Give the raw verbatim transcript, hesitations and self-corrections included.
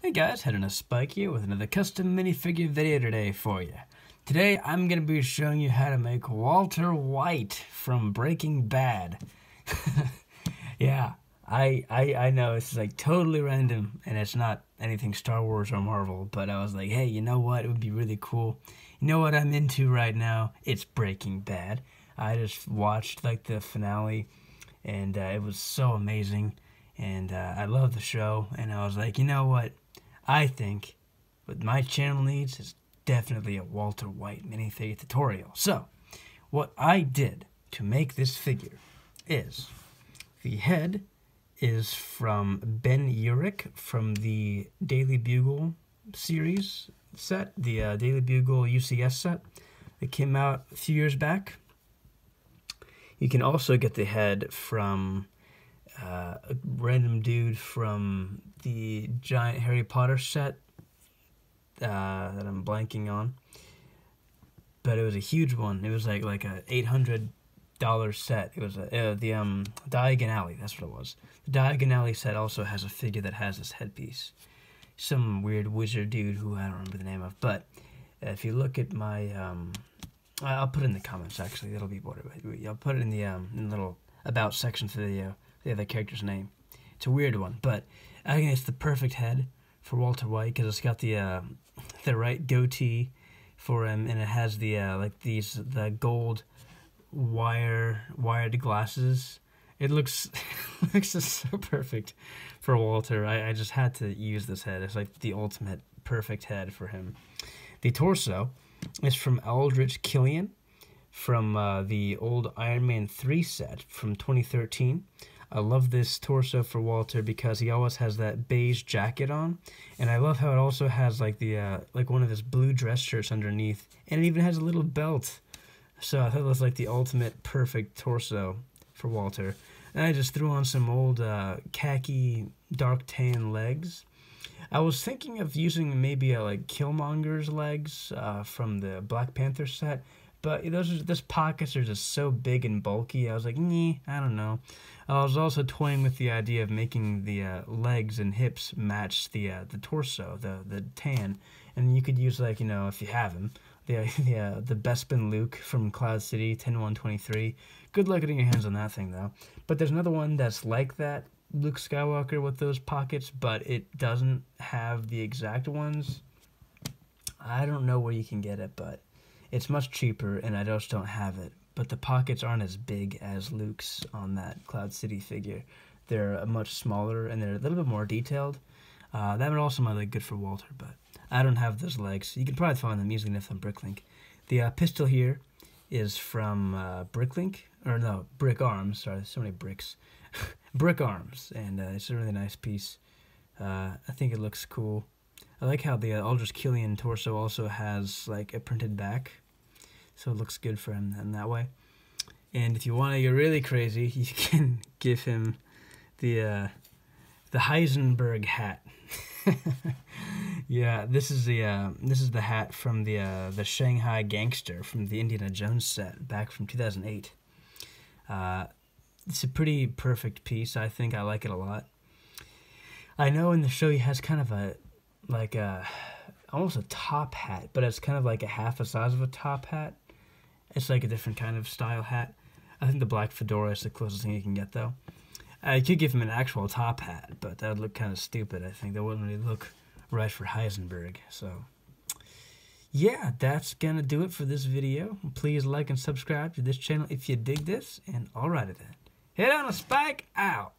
Hey guys, Headon Aspike here with another custom minifigure video today for you. Today I'm going to be showing you how to make Walter White from Breaking Bad. yeah, I, I I know it's like totally random and it's not anything Star Wars or Marvel, but I was like, hey, you know what, it would be really cool. You know what I'm into right now? It's Breaking Bad. I just watched like the finale and uh, it was so amazing and uh, I love the show and I was like, you know what? I think what my channel needs is definitely a Walter White minifigure tutorial. So, what I did to make this figure is, the head is from Ben Urich from the Daily Bugle series set, the uh, Daily Bugle U C S set that came out a few years back. You can also get the head from uh, a random dude from the giant Harry Potter set uh, that I'm blanking on, but it was a huge one. It was like like a eight hundred dollar set. It was a, uh, the um, Diagon Alley, that's what it was. The Diagon Alley set also has a figure that has this headpiece. Some weird wizard dude who I don't remember the name of, but if you look at my, um, I'll put it in the comments actually, that'll be what it, I'll put it in the um, in the little about section for the, uh, the other character's name. It's a weird one, but I think it's the perfect head for Walter White because it's got the uh, the right goatee for him, and it has the uh, like these the gold wire wired glasses. It looks it looks just so perfect for Walter. I, I just had to use this head. It's like the ultimate perfect head for him. The torso is from Aldrich Killian from uh, the old Iron Man three set from twenty thirteen. I love this torso for Walter because he always has that beige jacket on, and I love how it also has like the uh, like one of his blue dress shirts underneath, and it even has a little belt. So I thought it was like the ultimate perfect torso for Walter. And I just threw on some old uh, khaki dark tan legs. I was thinking of using maybe a, like Killmonger's legs uh, from the Black Panther set, but those those pockets are just so big and bulky. I was like, nah, I don't know. I was also toying with the idea of making the uh, legs and hips match the uh, the torso, the the tan, and you could use like you know if you have them, the the uh, the Bespin Luke from Cloud City ten one twenty-three. Good luck getting your hands on that thing though. But there's another one that's like that, Luke Skywalker with those pockets, but it doesn't have the exact ones. I don't know where you can get it, but it's much cheaper, and I just don't have it. But the pockets aren't as big as Luke's on that Cloud City figure. They're much smaller, and they're a little bit more detailed. Uh, that would also might look good for Walter, but I don't have those legs. You can probably find them easily enough on Bricklink. The uh, pistol here is from uh, Bricklink, or no, Brick Arms. Sorry, there's so many bricks. Brick Arms, and uh, it's a really nice piece. Uh, I think it looks cool. I like how the uh, Aldrich Killian torso also has like a printed back, so it looks good for him in that way. And if you want to get really crazy, you can give him the uh, the Heisenberg hat. yeah, this is the uh, this is the hat from the uh, the Shanghai Gangster from the Indiana Jones set back from two thousand eight. Uh, it's a pretty perfect piece. I think I like it a lot. I know in the show he has kind of a like a, almost a top hat, but it's kind of like a half the size of a top hat. It's like a different kind of style hat. I think the black fedora is the closest thing you can get, though. I could give him an actual top hat, but that would look kind of stupid, I think. That wouldn't really look right for Heisenberg, so... yeah, that's gonna do it for this video. Please like and subscribe to this channel if you dig this, and alrighty then. Headon Aspike out!